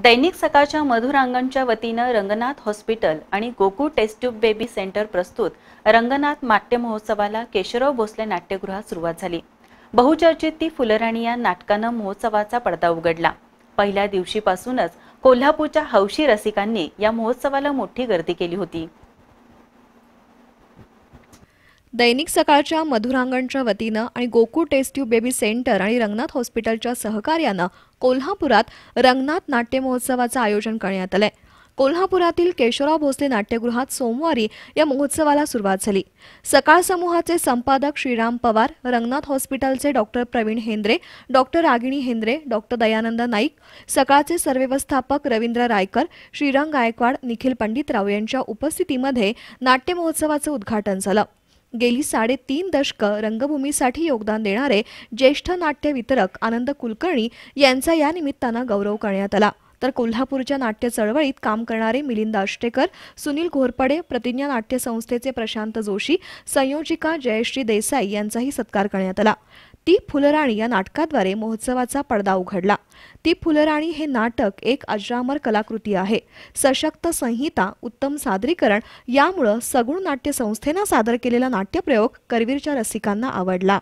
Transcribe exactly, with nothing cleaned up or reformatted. दैनिक सकाळच्या मधुरांगणच्या वतीने रंगनाथ हॉस्पिटल आणि Gokul test tube baby centre प्रस्तुत रंगनाथ नाट्यमहोत्सवाला केशराव भोसले नाट्यगृहात सुरुवात झाली। बहुचर्चित ती फुलराणी या नाटकाने महोत्सवाचा पडदा उघडला। पहिल्या दिवशीपासूनच कोल्हापूरच्या हौशी रसिकांनी या महोत्सवाला मोठी गर्दी केली होती। दैनिक सकाळच्या मधुरांगणच्या वतीने आणि Gokul test tube baby centre आणि रंगनाथ हॉस्पिटलच्या सहकार्याने कोल्हापुरात रंगनाथ नाट्यमहोत्सवाचे आयोजन करण्यात आले। कोल्हापुरातील केशराव भोसले नाट्यगृहात सोमवारी या महोत्सवाला सुरुवात झाली। सकाळ समूहाचे संपादक श्रीराम पवार, रंगनाथ हॉस्पिटलचे doctor Praveen Hendre, doctor Ragini Hendre, doctor Dayanand Naik, सकाळचे सर्व्यवस्थापक रवींद्र रायकर, श्रीरंग गायकवाड, निखिल पंडित राव यांच्या उपस्थितीमध्ये नाट्य महोत्सवाचे उद्घाटन झाले। गेली साढ़े तीन दशक रंगभूमीसाठी योगदान देणारे ज्येष्ठ नाट्य वितरक आनंद कुलकर्णी यांचा या निमित्ताने गौरव करण्यात आला। तर कोल्हापूरच्या नाट्य चळवळीत काम करणारे मिलिंद आष्टेकर, सुनील घोरपड़े, प्रतिज्ञा नाट्य संस्थेचे प्रशांत जोशी, संयोजिका जयश्री देसाई यांचाही सत्कार करण्यात आला। ती फुलराणी या नाटकाद्वारे महोत्सवाचा पडदा उघडला। ती फुलराणी हे नाटक एक अजरामर कलाकृती आहे। सशक्त संहिता, उत्तम सादरीकरण यामुळे सगुण नाट्य संस्थेने सादर केलेला नाट्यप्रयोग करवीरच्या रसिकांना आवडला।